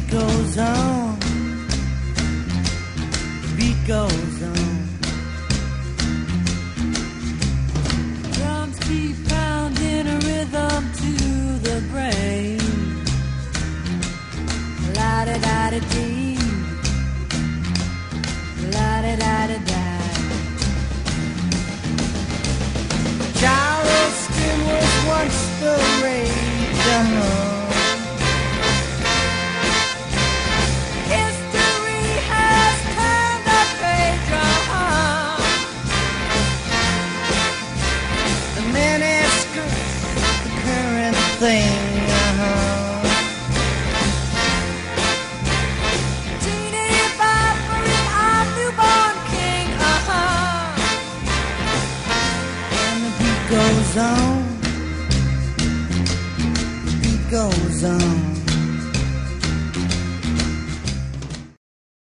beat goes on, the beat goes on. Drums keep pounding a rhythm to the brain. La-da-da-da-dee, la-da-da-da-da. Charleston was once the rage. Thing, teeny viper in our newborn king, And the beat goes on, the beat goes on.